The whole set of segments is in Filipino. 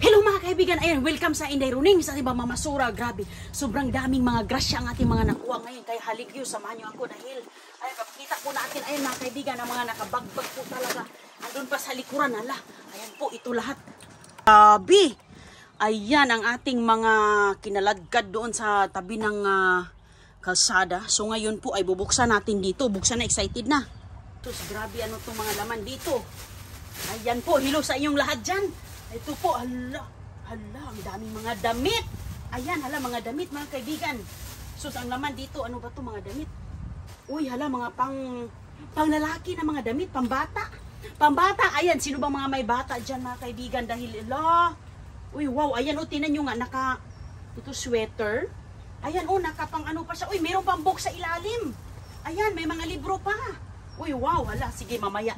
Hello mga kaibigan, ayan, welcome sa Inday Roning, sa iba mamasura, grabe, sobrang daming mga grasya ang ating mga nakuha ngayon, kaya halik yun, samahan nyo ako dahil, ayan, papakita po natin, ayan mga kaibigan, ang mga nakabagbag po talaga, andun pa sa likuran, ala, ayan po, ito lahat, grabe, ayan ang ating mga kinalagkad doon sa tabi ng kalsada, so ngayon po ay bubuksan natin dito, buksan na, excited na, sus, grabe ano itong mga laman dito, ayan po, hello sa inyong lahat dyan. Ito po, hala, hala, ang daming mga damit. Ayan, hala, mga damit mga kaibigan. Sus, ang laman dito, ano ba to mga damit? Uy, hala, mga panglalaki na mga damit, pambata. Pambata, ayan, sino ba mga may bata dyan mga kaibigan? Dahil, hala, uy, wow, ayan, o, tinan nyo nga, naka, ito, sweater. Ayan, o, nakapang ano pa siya. Uy, meron pang box sa ilalim. Ayan, may mga libro pa. Uy, wow, hala, sige, mamaya.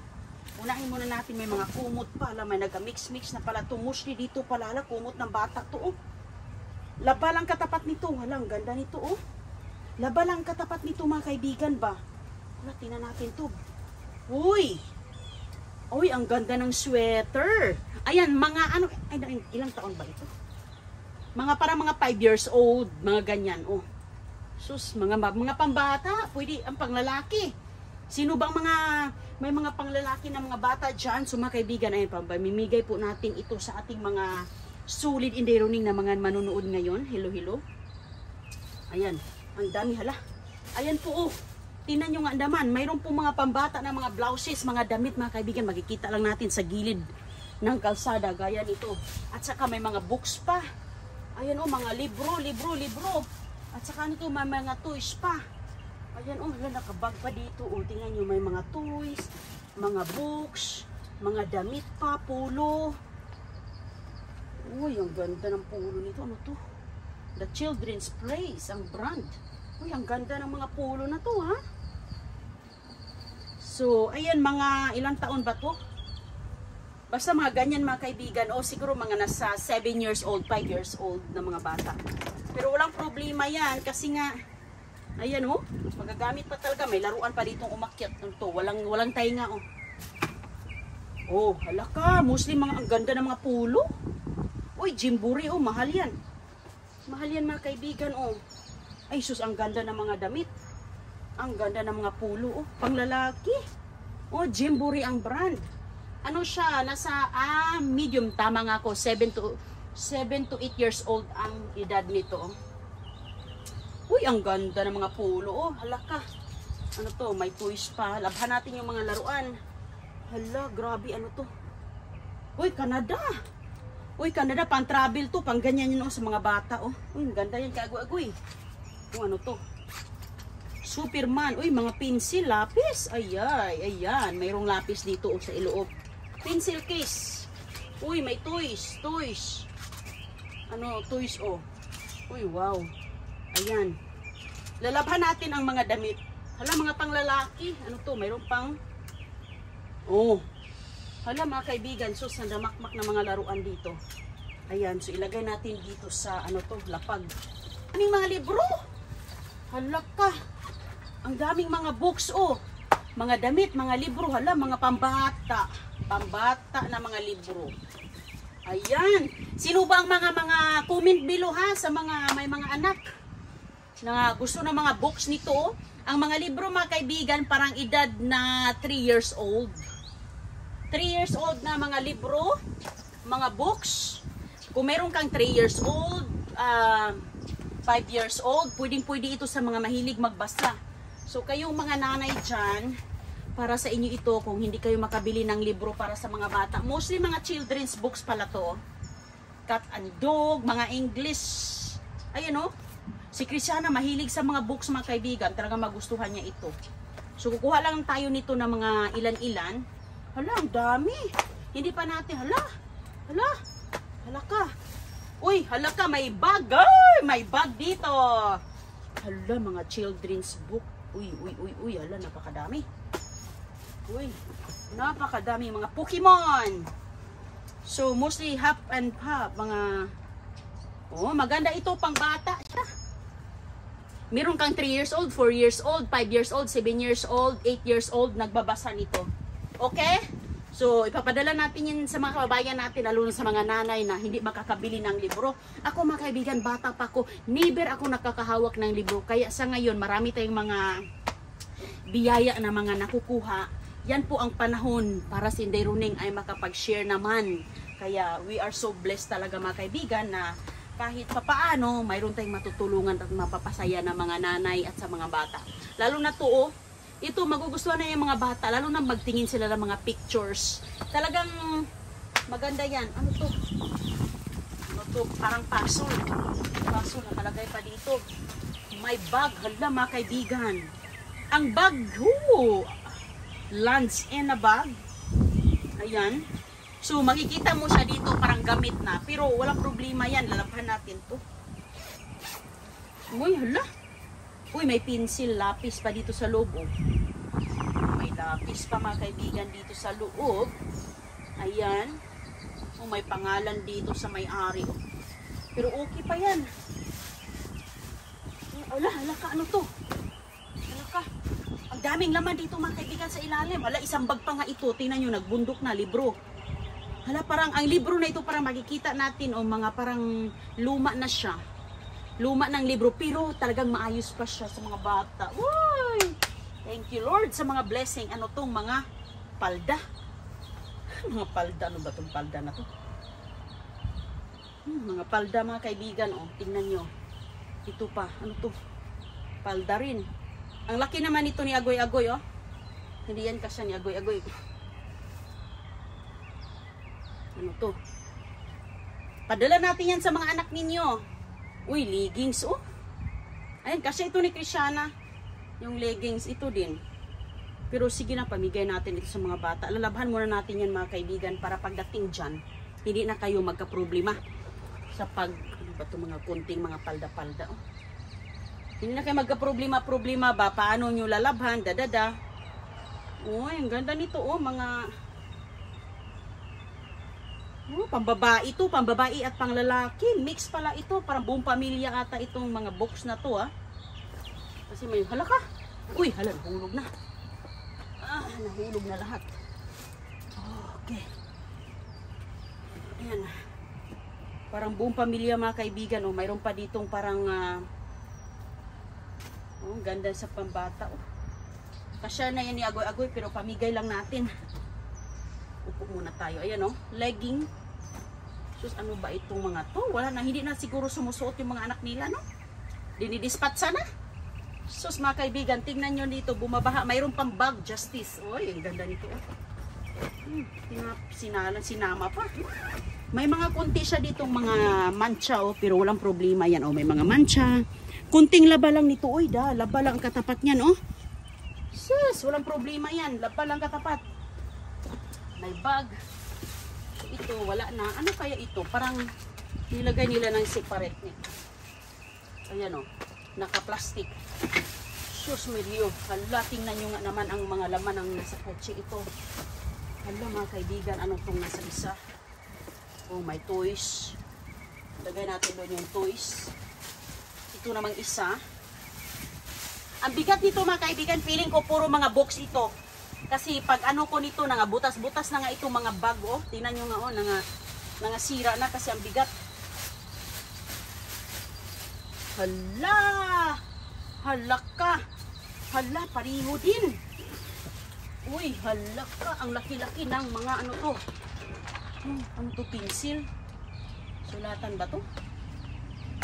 Unahin muna natin, may mga kumot pa, alam, may nagamix-mix na pala ito, mostly dito pala, alam, kumot ng bata ito, oh. Laba lang katapat nito, alam, ganda nito, oh. Laba lang katapat nito, mga kaibigan ba? Wala, tingnan natin ito. Uy! Uy, ang ganda ng sweater. Ayan, mga ano, ay, ilang taon ba ito? Mga para mga 5 years old, mga ganyan, oh. Sus, mga pambata, pwede, ang panglalaki. Sino bang mga, may mga panglalaki na mga bata dyan? So mga kaibigan, ayun, pamimigay po natin ito sa ating mga solid Inday Roning na mga manunood ngayon. Hello, hello. Ayan, ang dami, hala. Ayan po, oh. Tingnan nyo nga naman, mayroon po mga pambata na mga blouses, mga damit mga kaibigan. Makikita lang natin sa gilid ng kalsada, gaya nito. At saka may mga books pa. Ayan, oh, mga libro. At saka nito, may mga toys pa. Ayan, oh, nakabag pa dito. Oh, tingnan nyo, may mga toys, mga books, mga damit pa, polo. Uy, ang ganda ng polo nito. Ano to? The Children's Place, ang brand. Uy, ang ganda ng mga polo na to, ha? So, ayan, mga ilang taon ba to? Basta mga ganyan, mga kaibigan. O, siguro mga nasa 7 years old, 5 years old na mga bata. Pero walang problema yan kasi nga, ayan, oh, magagamit pa talaga. May laruan pa ditong umakyat nito. Walang tainga, oh. Oh, hala ka, mostly mga ang ganda ng mga pulo. Uy, Jimburi, oh, mahal yan. Mahal yan mga kaibigan, oh. Ay, sus, ang ganda ng mga damit. Ang ganda ng mga pulo, oh. Panglalaki. Oh, Jimburi ang brand. Ano siya, nasa, medium, tama nga ako, 7 to 8 years old ang edad nito, oh. Uy, ang ganda ng mga pulo, oh. Hala ka. Ano to? May toys pa. Labhan natin yung mga laruan. Hala, grabe. Ano to? Uy, Canada. Uy, Canada. Pang-travel to. Pang-ganyan yun, oh, sa mga bata, oh. Uy, ganda yan. Kagoy-agoy. Oh, ano to? Superman. Uy, mga pencil. Lapis. Ayay. Ayan. Mayroong lapis dito, oh, sa iloob. Pencil case. Uy, may toys. Toys. Ano? Toys, oh. Uy, wow. Ayan. Lalabhan natin ang mga damit. Hala, mga panglalaki. Ano to? Mayroon pang, oh. Hala mga kaibigan, so sa damakmak na mga laruan dito. Ayan, so ilagay natin dito sa ano to, lapag. Ang mga libro. Hala ka. Ang daming mga books, oh. Mga damit, mga libro, hala, mga pambata. Pambata na mga libro. Ayan. Sino ba ang mga comment below, ha, sa mga may mga anak na gusto ng mga books nito? Ang mga libro mga kaibigan, parang edad na 3 years old. 3 years old na mga libro, mga books. Kung meron kang 3 years old, 5 years old, pwedeng-pwede ito sa mga mahilig magbasa. So kayong mga nanay dyan, para sa inyo ito kung hindi kayo makabili ng libro para sa mga bata. Mostly mga children's books pala to. Cat and Dog, mga English. Ayan, oh. Si Christiana mahilig sa mga books mga kaibigan, talaga magustuhan niya ito. So kukuha lang tayo nito ng mga ilan-ilan. Hala, ang dami. Hindi pa natin, hala. Hala. Hala ka. Uy, hala ka, may bag. Ay, may bag dito. Hala, mga children's book. Uy, uy, uy, uy, hala, napakadami. Uy, napakadami mga Pokemon. So mostly half and half mga, oh, maganda ito pang bata siya. Meron kang 3 years old, 4 years old, 5 years old, 7 years old, 8 years old, nagbabasa nito. Okay? So, ipapadala natin yan sa mga kababayan natin, lalo na sa mga nanay na hindi makakabili ng libro. Ako mga kaibigan, bata pa ako, never ako nakakahawak ng libro. Kaya sa ngayon, marami tayong mga biyaya na mga nakukuha. Yan po ang panahon para si Inday Roning ay makapag-share naman. Kaya we are so blessed talaga mga kaibigan na kahit papaano, mayroon tayong matutulungan at mapapasaya ng mga nanay at sa mga bata. Lalo na to, oh, ito, magugustuhan na yung mga bata, lalo na magtingin sila ng mga pictures. Talagang maganda yan. Ano to? Ano to? Parang paso. Paso, nakalagay pa dito. May bag. Hala, mga kaibigan. Ang bag, oh, lunch and a bag. Ayan. So, makikita mo siya dito, parang gamit na. Pero walang problema yan. Lalabhan natin to. Uy, hala. Uy, may pencil, lapis pa dito sa loob. Oh. May lapis pa mga kaibigan dito sa loob. Ayan. Oh, may pangalan dito sa may-ari. Oh. Pero okay pa yan. Ala, ala ka, ano to? Ala ka. Ang daming laman dito mga kaibigan sa ilalim. Ala, isang bag pa nga ito. Tingnan nyo, nagbundok na libro. Ala, parang ang libro na ito parang makikita natin. O, mga parang luma na siya. Luma ng libro, pero talagang maayos pa siya sa mga bata. Uy! Thank you Lord sa mga blessing. Ano tong mga palda? Mga palda, ano ba tong palda na to? Mga palda mga kaibigan, oh, tingnan nyo. Ito pa, ano to? Palda rin. Ang laki naman ito ni Agoy-Agoy, oh. Hindi yan kasya ni Agoy-Agoy. Ano to? Padala natin yan sa mga anak ninyo. Uy, leggings, oh. Ayan, kasi ito ni Christiana. Yung leggings, ito din. Pero sige na, pamigay natin ito sa mga bata. Lalabhan muna natin yan mga kaibigan para pagdating dyan, hindi na kayo magkaproblema sa pag, ano ba ito, mga kunting mga palda-palda, oh. Hindi na kayo magkaproblema-problema ba? Paano nyo lalabhan? Dadada. Uy, ang ganda nito, oh. Mga, oh, pambabae ito, pambabae at panglalaki. Mix pala ito, parang buong pamilya ata itong mga box na to, ah. Kasi may halaka. Uy, hala, nahulog na. Ah, nahulog na lahat. Okay. Ayan. Parang buong pamilya mga kaibigan, oh. Mayroon pa ditong parang oh, ganda sa pambata, oh. Kasya na yan ni Agoy-Agoy, pero pamigay lang natin. Upo muna tayo. Ayan, oh. Legging. Sus, ano ba itong mga to? Wala na. Hindi na siguro sumusuot yung mga anak nila, no? Dinidispat sana. Sus, mga kaibigan. Tingnan nyo dito. Bumabaha. Mayroon pang bag. Justice. Oy, ang ganda nito. Sinama pa. May mga konti siya ditong mga mancha, oh. Pero walang problema yan, oh. May mga mancha. Kunting laba lang nito. Oy, da. Laba lang ang katapat niyan, oh. Sus, walang problema yan. Laba lang katapat. May bag. Ito, wala na. Ano kaya ito? Parang nilagay nila ng separate niya. Ayan, o. Naka-plastic. Sus, medyo. Hala, tingnan nyo nga naman ang mga laman ng nasa kotse ito. Hala, mga kaibigan. Anong itong nasa isa? Oh, may toys. Lagay natin doon yung toys. Ito namang isa. Ang bigat nito, mga kaibigan. Feeling ko puro mga box ito. Kasi pag ano ko nito, nga butas-butas na nga itong mga bag, oh. Tingnan nyo nga, oh, nga sira na kasi ang bigat. Hala! Halaka! Hala, pariho din! Uy, halaka! Ang laki-laki ng mga ano to. Ano to, pencil? Sulatan ba to?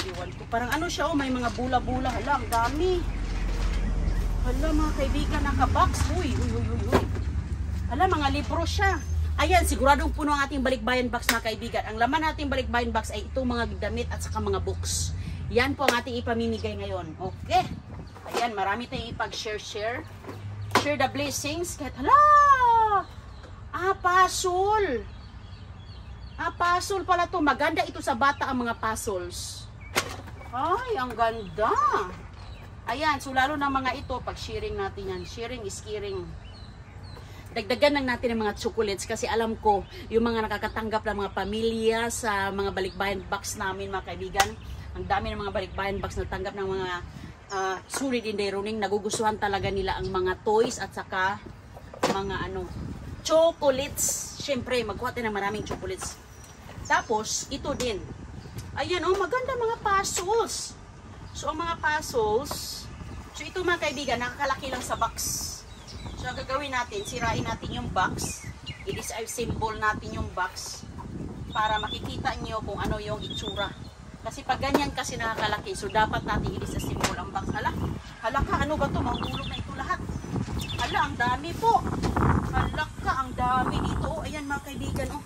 Iwan ko. Parang ano siya, oh, may mga bula-bula. Hala, ang dami! Hala mga kaibigan, naka-box. Uy, uy, uy, uy. Hala, mga libro siya. Ayan, siguradong puno ang ating balikbayan box mga kaibigan. Ang laman nating balikbayan box ay itong mga damit at saka mga books. Yan po ang ating ipamimigay ngayon. Okay. Ayan, marami tayong ipag-share-share. Share the blessings. Kahit, hala! Ah, pasol. Ah, pasol pala to. Maganda ito sa bata ang mga pasols. Ay, ang ganda. Ayan, so lalo ng mga ito, pag sharing natin yan, sharing is caring. Dagdagan lang natin ng mga chocolates kasi alam ko, yung mga nakakatanggap ng mga pamilya sa mga balikbayan box namin mga kaibigan, ang dami ng mga balikbayan box na tanggap ng mga sulit Inday Roning, nagugustuhan talaga nila ang mga toys at saka mga ano, chocolates. Siyempre, magkuha tayo ng maraming chocolates. Tapos, ito din. Ayan, oh, maganda mga puzzles. So, ang mga puzzles, so ito mga kaibigan, nakakalaki lang sa box. So, ang gagawin natin, sirain natin yung box. I-disassemble natin yung box para makikita nyo kung ano yung itsura. Kasi pag ganyan kasi nakakalaki, so dapat natin i-disassemble ang box. Hala, halaka, ano ba ito? Mahulog na ito lahat. Hala, ang dami po. Halaka, ang dami dito. Ayan mga kaibigan, oh.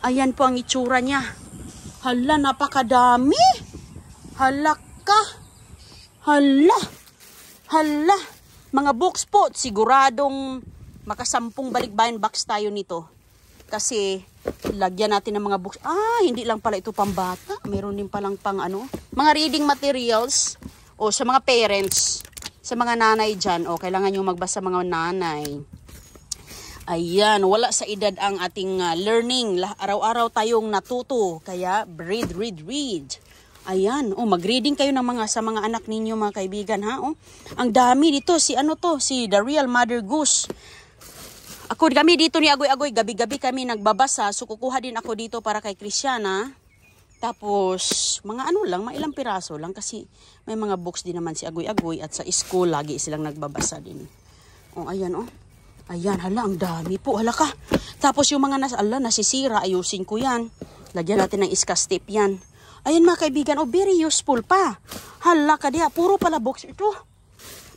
Ayan po ang itsura niya. Hala, napakadami. Halaka. Hala. Hala. Mga books po, siguradong makasampung balikbayan box tayo nito. Kasi lagyan natin ng mga books. Ah, hindi lang pala ito pambata. Meron din palang pang ano. Mga reading materials. O sa mga parents. Sa mga nanay dyan. O, kailangan nyo magbasa mga nanay. Ayan, wala sa edad ang ating learning. Araw-araw tayong natuto. Kaya, read. Ayan, oh, mag-reading kayo ng mga, sa mga anak ninyo mga kaibigan, ha? Oh. Ang dami dito, si ano to, si The Real Mother Goose. Ako, kami dito ni Agoy-Agoy, gabi-gabi kami nagbabasa. So, kukuha din ako dito para kay Christiana. Tapos, mga ano lang, mailang piraso lang. Kasi may mga books din naman si Agoy-Agoy. At sa school, lagi silang nagbabasa din. Oh, ayan, oh. Ayan, hala, ang dami po, hala ka. Tapos yung mga nasisira, ayusin ko yan. Lagyan natin ng iskastep yan. Ayan mga kaibigan, oh, very useful pa. Hala ka diya, puro pala books ito.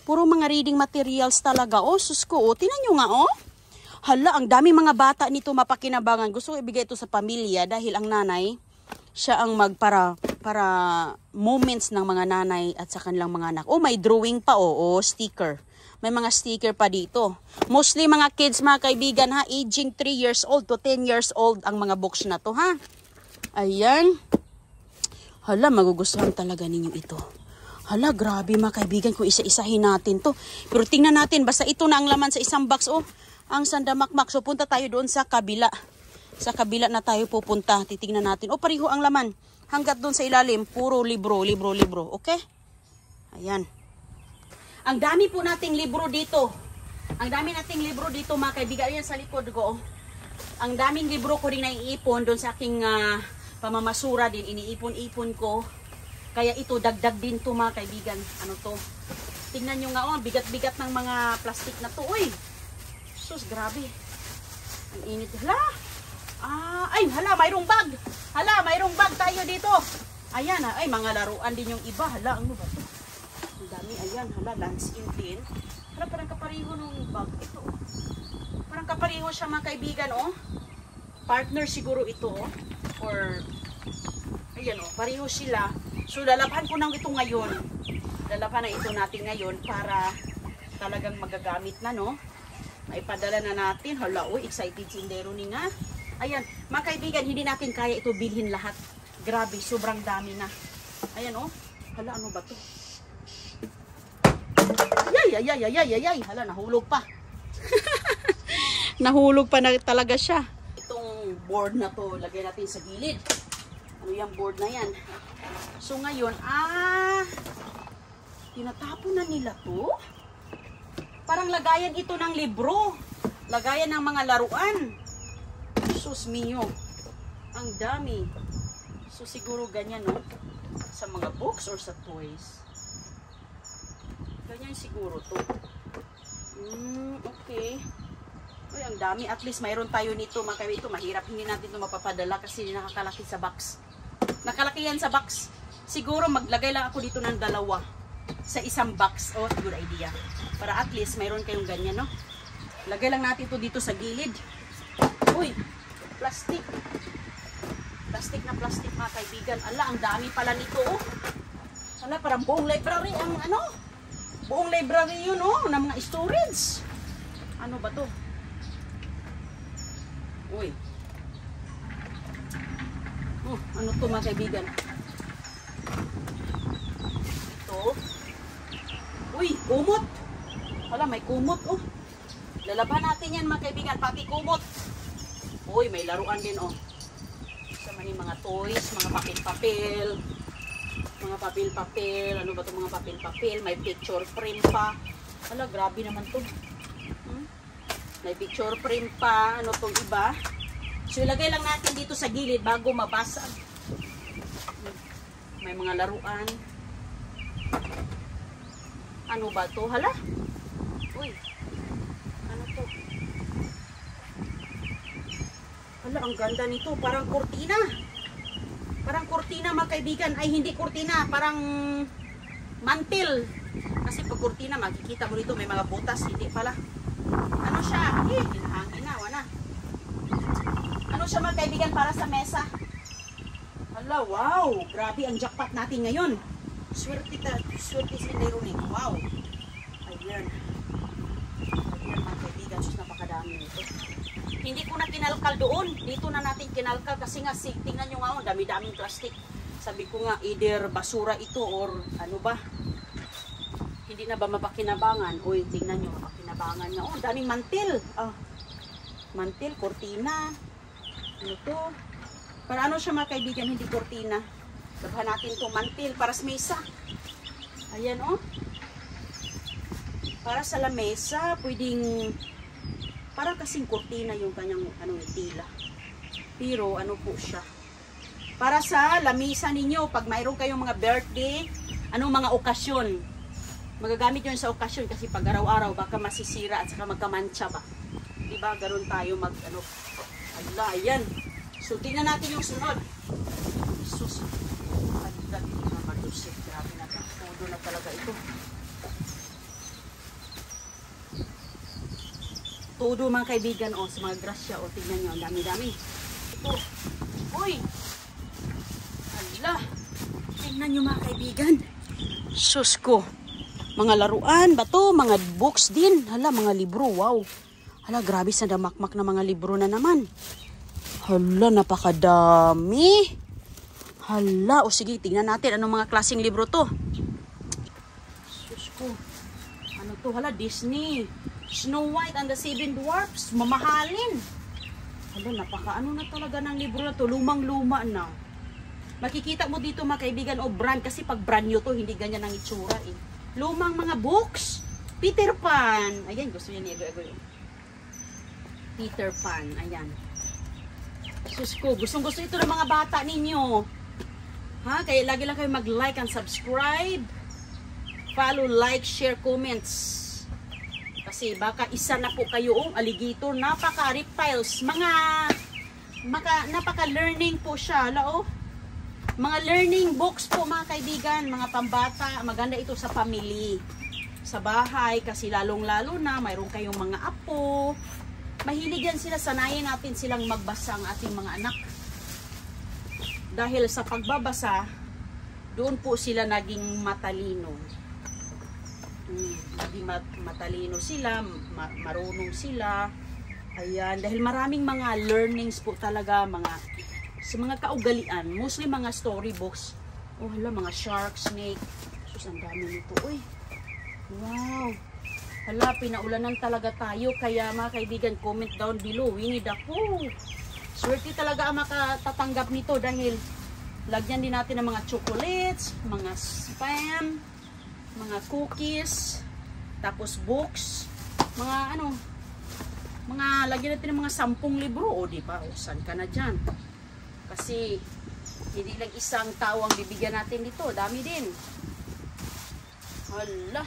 Puro mga reading materials talaga. Oh, susko, oh, tinan nyo nga, oh. Hala, ang dami mga bata nito mapakinabangan. Gusto ko ibigay ito sa pamilya dahil ang nanay, siya ang para moments ng mga nanay at sa kanilang mga anak. Oh, may drawing pa, oh, sticker. May mga sticker pa dito. Mostly mga kids, mga kaibigan, ha? Aging 3 years old to 10 years old ang mga books na to, ha? Ayan. Hala, magugustuhan talaga ninyo ito. Hala, grabe mga kaibigan kung isa-isahin natin to. Pero tingnan natin, basta ito na ang laman sa isang box, oh. Ang sandamakmak. So, punta tayo doon sa kabila. Sa kabila na tayo pupunta. Titingnan natin. Oh, pariho ang laman. Hanggat doon sa ilalim, puro libro. Okay? Ayan. Ang dami po nating libro dito. Ang dami nating libro dito mga kaibigan. Ayan sa likod ko. Ang daming libro ko rin naiipon doon sa aking pamamasura din. Iniipon-ipon ko. Kaya ito dagdag din to mga kaibigan. Ano to? Tingnan nyo nga, oh, ang bigat-bigat ng mga plastic na to. Uy! Sus, grabe. Ang init. Hala! Ah, ay, hala, mayroong bag. Hala, mayroong bag tayo dito. Ayan, ay, mga laruan din yung iba. Hala, ano ba to? Dami, ayan, hala, lands in din. Hala, parang kapareho nung bag ito. Parang kapareho siya mga kaibigan, oh. Partner siguro ito, oh. Or, ayan, oh, pareho sila. So, lalaban ko nang ito ngayon. Lalaban na ito natin ngayon para talagang magagamit na, no? Maipadala na natin. Hala, oh, excited si Inday Roning, ha? Ayan, mga kaibigan, hindi natin kaya ito bilhin lahat. Grabe, sobrang dami na. Ayan, oh. Hala, ano ba to? Ay. Hala, nahulog pa. Nahulog pa na talaga siya. Itong board na to, lagay natin sa gilid. Ano yung board na yan? So ngayon, tinatapon na nila to. Parang lagayan ito ng libro. Lagayan ng mga laruan. Sus mio. Ang dami. So siguro ganyan, no? Sa mga books or sa toys. Ganyan siguro to. Okay. Uy, ang dami. At least mayroon tayo nito. Mga kaibigan, ito mahirap. Hindi natin ito mapapadala kasi nakakalaki sa box. Nakalaki yan sa box. Siguro maglagay lang ako dito ng dalawa. Sa isang box. Oh, good idea. Para at least mayroon kayong ganyan, no? Lagay lang natin ito dito sa gilid. Uy, plastic. Plastic na plastic mga kaibigan. Ala, ang dami pala nito. Oh. Ala, parang buong library ang ano? Buong library yun, oh, ng mga storage. Ano ba to? Uy. Oh, ano to mga kaibigan? Ito. Uy, kumot. Hala, may kumot, oh. Lalaban natin yan mga kaibigan, pati kumot. Uy, may laruan din, oh. Sa mga toys, mga papel-papel. Mga papel-papel, ano ba itong mga papel-papel, may picture frame pa. Hala, grabe naman ito. May picture frame pa. Ano tong iba? So ilagay lang natin dito sa gilid bago mabasag. May mga laruan. Ano ba to? Hala? Uy. Ano to? Hala, ang ganda nito. Parang kurtina. Parang kurtina mga kaibigan. Ay, hindi kurtina. Parang mantil. Kasi pag kurtina, makikita mo dito may mga butas. Hindi pala. Ano siya? Eh, hanginawa na. Ano siya mga kaibigan para sa mesa? Hala, wow. Grabe ang jackpot natin ngayon. Swerte ka, swerte si Inday Roning. Wow. Ayan. Ayan mga kaibigan. Sus, napakadami nito. Hindi ko na kinalkal doon. Dito na natin kinalkal kasi nga tingnan nyo nga ang dami-daming plastic. Sabi ko nga either basura ito or ano ba? Hindi na ba mapakinabangan? Uy, tingnan nyo. Mapakinabangan nga. Oh, daming mantil. Oh. Mantil, kortina. Ano to? Para ano siya mga kaibigan? Hindi kortina. Sabahan natin itong mantil para sa mesa. Ayan o. Oh. Para sa lamesa, pwedeng para kasing kurtina yung kanyang ano, tila. Pero ano po siya. Para sa lamesa ninyo, pag mayroon kayong mga birthday, anong mga okasyon. Magagamit yun sa okasyon kasi pag araw-araw baka masisira at saka magkamantsa ba. Diba? Ganun tayo mag ano. Ala, ayan. So, tingnan natin yung sunod. Susunod. Grabe na pudo na talaga ito. Todo mga kaibigan o sa mga grasya o tignan nyo ang dami-dami. Ito. Uy! Hala! Tignan nyo mga kaibigan. Sus ko. Mga laruan, bato, mga books din. Hala, mga libro. Wow. Hala, grabe sa damakmak na mga libro na naman. Hala, napakadami. Hala, o sige, tingnan natin anong mga klaseng libro to. Sus ko. Ano to? Hala, Disney. Snow White and the Seven Dwarfs. Mamahalin. Hala, napakaano na talaga ng libro na to. Lumang-luma na. Makikita mo dito mga kaibigan o brand. Kasi pag brand nyo to, hindi ganyan ang itsura eh. Lumang mga books. Peter Pan. Ayan, gusto niya niya. Peter Pan. Ayan. Sus ko, gustong-gusto ito ng mga bata ninyo. Ha? Kaya lagi lang kayo mag-like and subscribe. Follow, like, share, comments. Kasi baka isa na po kayo o alligator. Napaka-reptiles. Napaka-learning po siya. Hala, oh. Mga learning books po mga kaibigan. Mga pambata. Maganda ito sa family. Sa bahay. Kasi lalong-lalo na. Mayroon kayong mga apo. Mahilig yan sila. Sanayin natin silang magbasa ang ating mga anak. Dahil sa pagbabasa, doon po sila naging matalino. Naging matalino sila, marunong sila. Ayan, dahil maraming mga learnings po talaga, sa mga kaugalian, mostly mga storybooks. Oh, hala, mga shark, snake. Sus, ang dami nito. Uy, wow. Hala, pinaulanan talaga tayo. Kaya mga kaibigan, comment down below. Winnie the Pooh. Swerte talaga ang makatatanggap nito dahil lagyan din natin ng mga chocolates, mga spam, mga cookies, tapos books, mga ano, lagyan natin ng mga 10 libro o di ba? O saan ka na dyan? Kasi hindi lang isang tao ang bibigyan natin dito, dami din. Hala.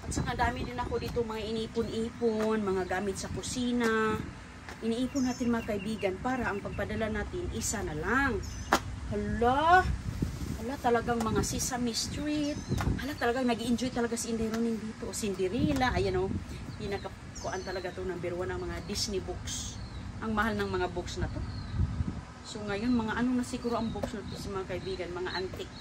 At saka dami din ako dito mga inipon-ipon, mga gamit sa kusina. Iniipon natin mga kaibigan para ang pagpadala natin isa na lang. Hala, hala talagang mga Sesame Street. Hala talagang nag-enjoy talaga si Inday Roning dito. O Cinderella, ayan o. Pinakakuan talaga ito ng birwa ng mga Disney books. Ang mahal ng mga books na to. So ngayon mga ano na siguro ang books na to si mga kaibigan, mga antique.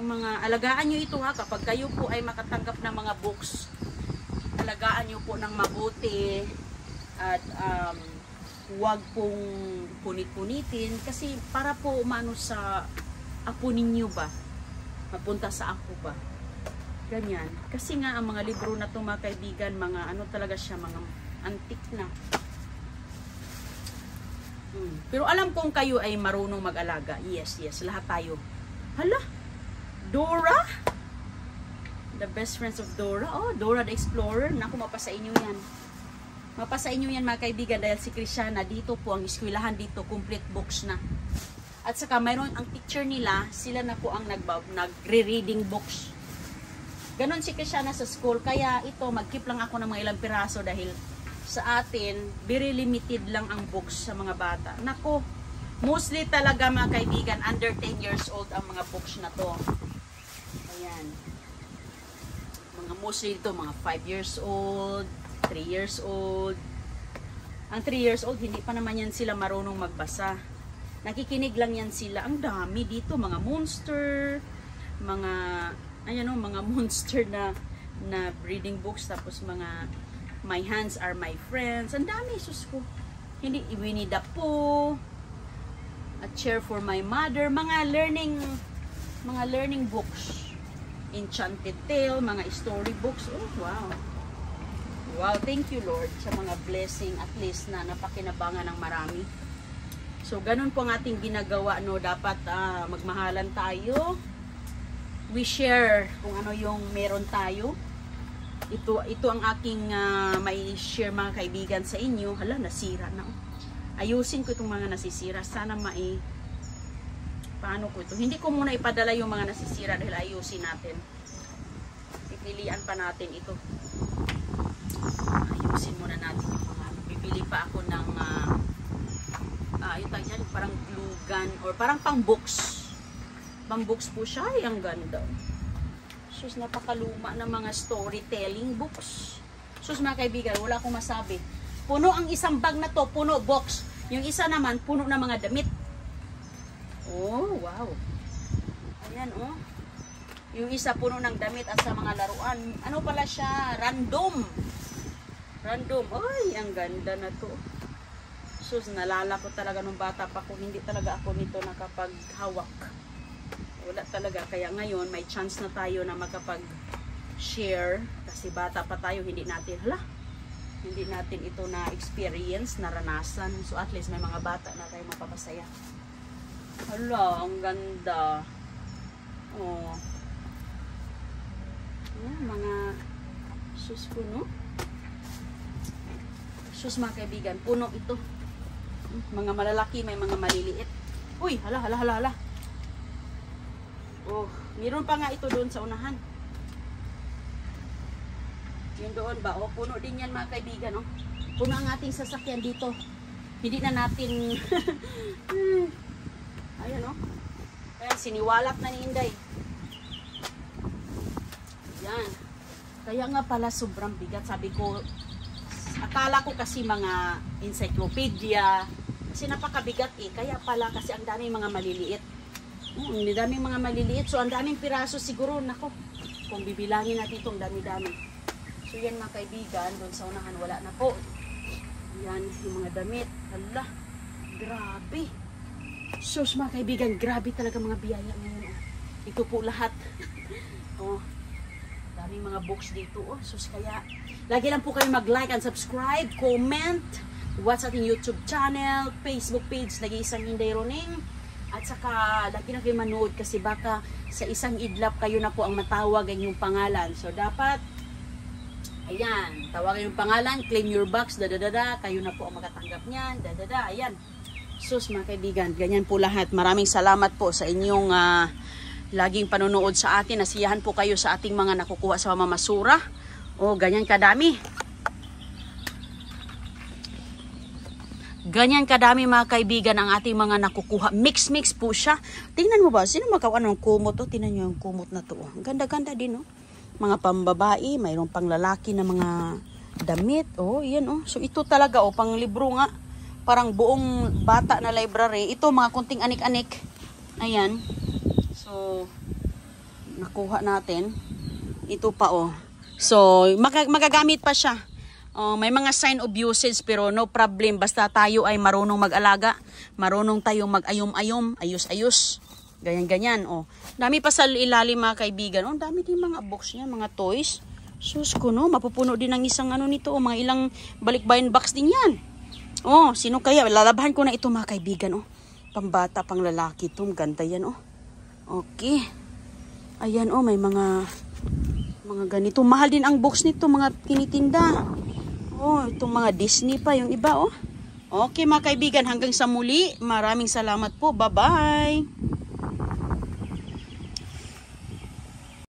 Yung mga alagaan nyo ito ha kapag kayo po ay makatanggap ng mga books. Alagaan nyo po ng mabuti. At huwag pong punit-punitin kasi para po umano sa apo ninyo ba mapunta sa ako ba ganyan, kasi nga ang mga libro na ito mga kaibigan, mga ano talaga siya, mga antik na pero alam kong kayo ay marunong mag-alaga. Yes, lahat tayo. Hala, Dora, the best friends of Dora, oh, Dora the Explorer. Naku, mapasa inyo yan. Mapasa inyo yan mga kaibigan dahil si Christiana dito po ang eskwelahan dito, complete books na. At saka mayroon ang picture nila, sila na po ang nagre-reading books. Ganon si Christiana sa school, kaya ito mag-keep lang ako ng mga ilang piraso dahil sa atin, very limited lang ang books sa mga bata. Nako, mostly talaga mga kaibigan, under 10 years old ang mga books na to. Ayan. Mga mostly ito, mga 5 years old, 3 years old. Ang 3 years old, hindi pa naman yan sila marunong magbasa. Nakikinig lang yan sila. Ang dami dito, mga monster, mga, ayan o, mga monster na reading books, tapos mga My Hands Are My Friends. Ang dami, sus ko. Hindi, Winnie the Pooh, A Chair for My Mother, mga learning books. Enchanted Tale, mga story books. Oh, wow. Wow, thank you Lord sa mga blessing at least na napakinabangan ng marami. So, ganun po ang ating ginagawa, no? Dapat magmahalan tayo. We share kung ano yung meron tayo. Ito ang aking may share mga kaibigan sa inyo. Hala, nasira na. Ayusin ko itong mga nasisira. Sana paano ko ito? Hindi ko muna ipadala yung mga nasisira dahil ayusin natin. Pipilian pa natin ito. Ayusin muna natin yung mga pipili pa ako ng yung tag dyan, parang glue gun or parang pang books po siya. Ay, ang ganda. Sus, napakaluma ng mga storytelling books. Sus mga kaibigan, wala akong masabi. Puno ang isang bag na to, puno box. Yung isa naman, puno ng mga damit. Oh, wow. Ayan, oh. Yung isa puno ng damit at sa mga laruan. Ano pala siya? Random. Ay, ang ganda na to. Sus, nalala ko talaga nung bata pa ko. Hindi talaga ako nito nakapaghawak. Wala talaga. Kaya ngayon, may chance na tayo na makapag-share. Kasi bata pa tayo, hindi natin ito na experience, naranasan. So at least may mga bata na tayo mapapasaya. Hala, ang ganda. Oh. Ayan, mga sus puno. Sus mga kaibigan, puno ito. Mga malalaki, may mga maliliit. Uy, hala. Oh, meron pa nga ito doon sa unahan. Yun doon ba? Oh, puno din yan mga kaibigan. Oh. Puno ang ating sasakyan dito. Hindi na natin... Ayan o. Oh. Ayan, siniwalat na ni Inday. Yan. Kaya nga pala sobrang bigat. Sabi ko, akala ko kasi mga encyclopedia. Kasi napakabigat eh. Kaya pala kasi ang daming mga maliliit. Ang daming mga maliliit. So ang daming piraso siguro. Nako, kung bibilangin natin itong dami-dami. So yan mga kaibigan, doon sa unahan wala na po. Yan yung mga damit. Hala, grabe. Sus mga kaibigan, grabe talaga mga biyaya ngayon. Ito po lahat. Oh, daming mga books dito. Oh, sus, kaya lagi lang po kayo mag-like and subscribe, comment, watch ating YouTube channel, Facebook page, nag-iisang Inday Roning. At saka lagi na kayo manood kasi baka sa isang idlap kayo na po ang matawag ang yung pangalan. So dapat, ayan, tawagan yung pangalan, claim your box, dadadada, kayo na po ang makatanggap niyan, dadada, ayan. Sus mga kaibigan, ganyan po lahat. Maraming salamat po sa inyong laging panonood sa atin. Nasiyahan po kayo sa ating mga nakukuha sa mamamasura. O, ganyan kadami. Ganyan kadami mga kaibigan ang ating mga nakukuha. Mix-mix po siya. Tingnan mo ba? Sino magkawan ng kumot? O, tingnan nyo yung kumot na to. Ganda-ganda din, o. Mga pambabae, mayroong pang lalaki na mga damit. O, yan, o. So, ito talaga, o, pang libro nga. Parang buong bata na library. Ito, mga kunting anik-anik. Ayan. So, nakuha natin. Ito pa, oh. So, magagamit pa siya. Oh, may mga sign of usage, pero no problem. Basta tayo ay marunong mag-alaga. Marunong tayong mag-ayom-ayom. Ayos-ayos. Ganyan-ganyan, oh. Dami pa sa ilalim, mga kaibigan. Oh, dami din mga books niya, mga toys. Sus ko, no? Mapupuno din ng isang ano nito, oh. Mga ilang balikbayan box din yan. Oh, sino kaya? Lalabahan ko na ito mga kaibigan, oh. Pambata, pang lalaki ito. Ganda yan, oh. Okay. Ayan, oh. May mga ganito. Mahal din ang box nito. Mga tinitinda. Oh, itong mga Disney pa yung iba, oh. Okay mga kaibigan, hanggang sa muli. Maraming salamat po. Bye-bye.